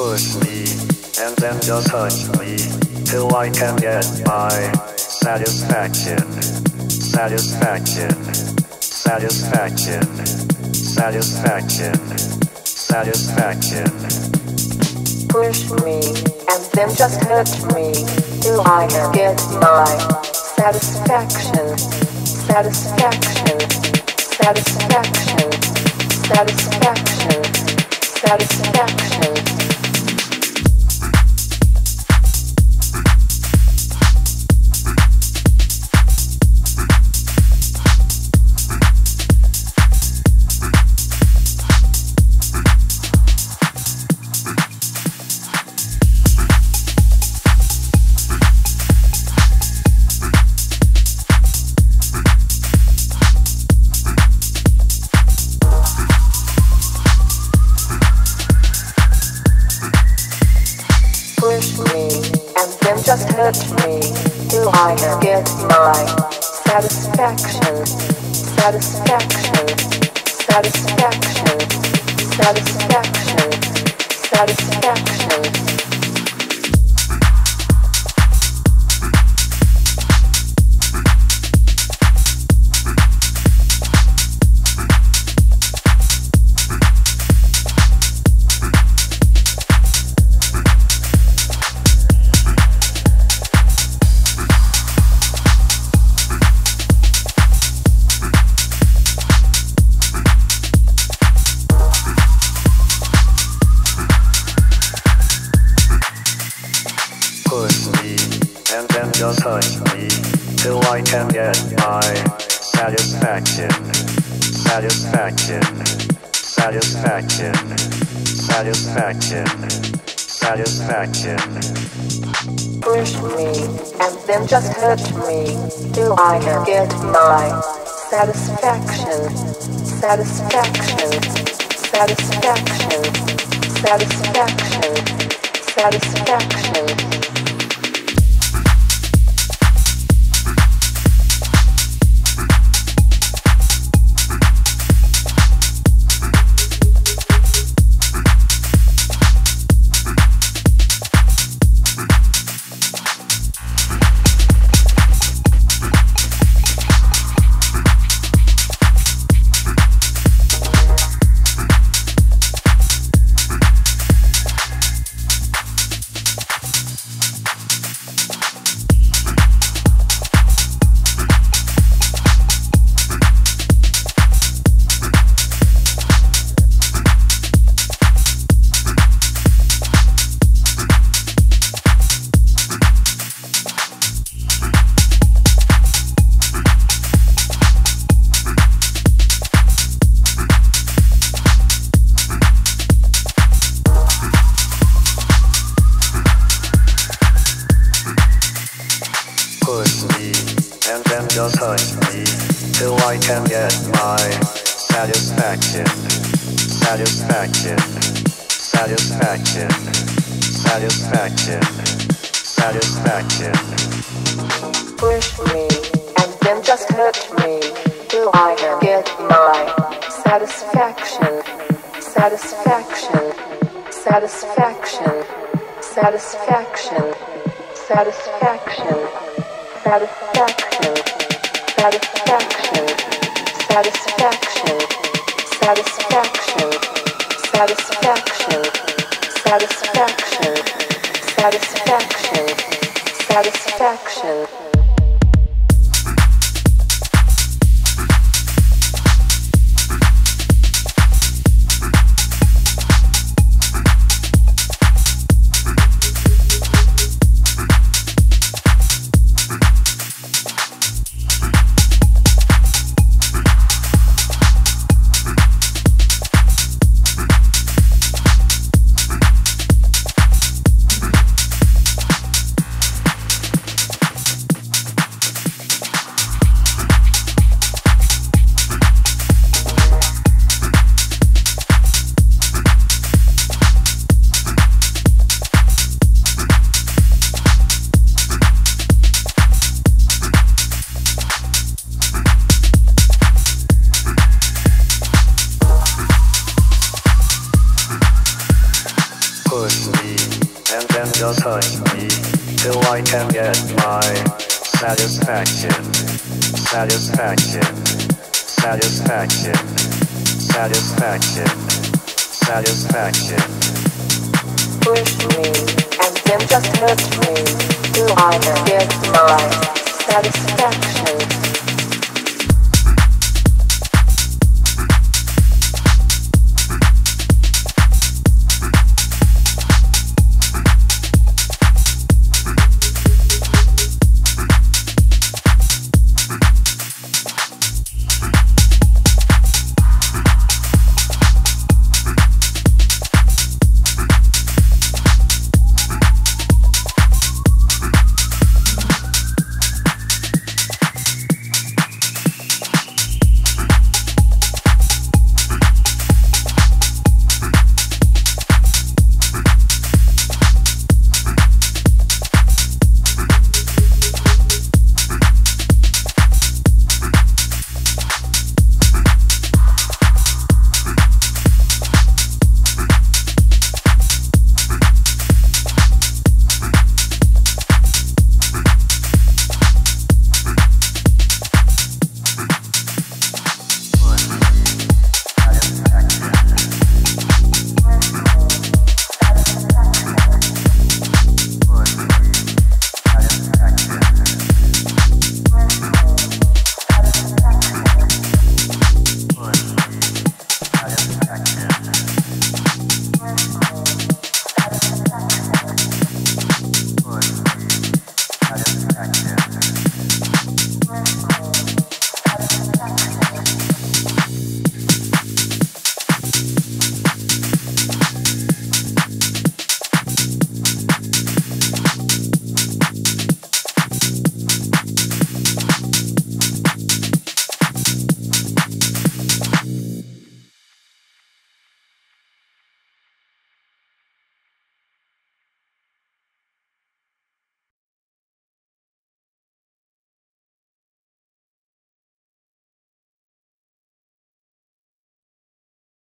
push me, and then just touch me, till I can get my satisfaction. Push me, and then just touch me, till I can get my satisfaction. Touch me till I can get my satisfaction. Just touch me till I can get my satisfaction. Push me and then just touch me till I can get my satisfaction. Just touch me till I can get my satisfaction. Push me and then just touch me till I can get my satisfaction. push me, and then they'll touch me, till I can get my satisfaction, satisfaction, satisfaction, satisfaction, satisfaction. Push me, and then just hurt me, till I can get my satisfaction.